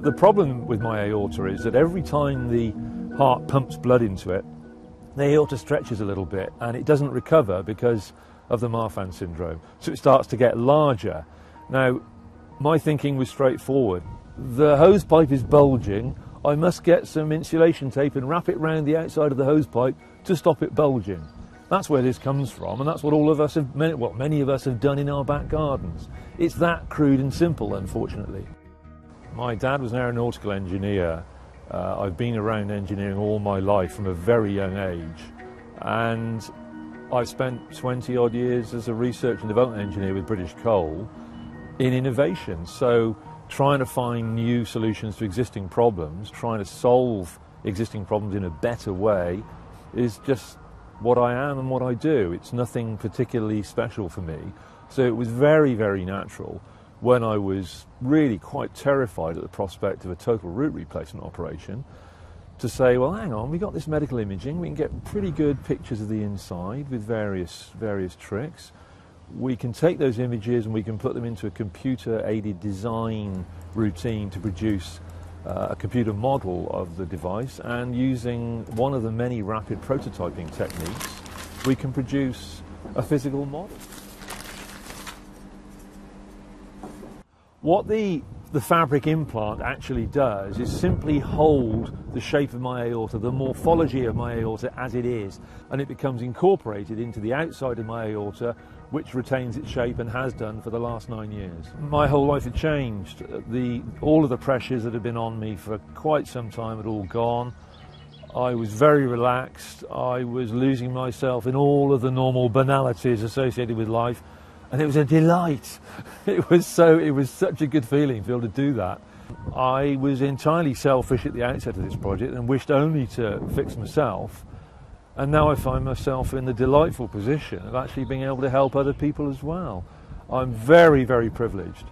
The problem with my aorta is that every time the heart pumps blood into it, the aorta stretches a little bit and it doesn't recover because of the Marfan syndrome. So it starts to get larger. Now, my thinking was straightforward. The hose pipe is bulging. I must get some insulation tape and wrap it round the outside of the hose pipe to stop it bulging. That's where this comes from, and that's what all of us have, what many of us have done in our back gardens. It's that crude and simple, unfortunately. My dad was an aeronautical engineer. I've been around engineering all my life from a very young age, and I've spent 20 odd years as a research and development engineer with British Coal in innovation. So trying to find new solutions to existing problems, trying to solve existing problems in a better way is just what I am and what I do. It's nothing particularly special for me. So it was very, very natural when I was really quite terrified at the prospect of a total root replacement operation to say, well, hang on, we've got this medical imaging, we can get pretty good pictures of the inside with various tricks. We can take those images and we can put them into a computer-aided design routine to produce a computer model of the device, and using one of the many rapid prototyping techniques, we can produce a physical model. What the fabric implant actually does is simply hold the shape of my aorta, the morphology of my aorta as it is, and it becomes incorporated into the outside of my aorta, which retains its shape and has done for the last 9 years. My whole life had changed. All of the pressures that had been on me for quite some time had all gone. I was very relaxed. I was losing myself in all of the normal banalities associated with life. And it was a delight. It was such a good feeling to be able to do that. I was entirely selfish at the outset of this project and wished only to fix myself. And now I find myself in the delightful position of actually being able to help other people as well. I'm very, very privileged.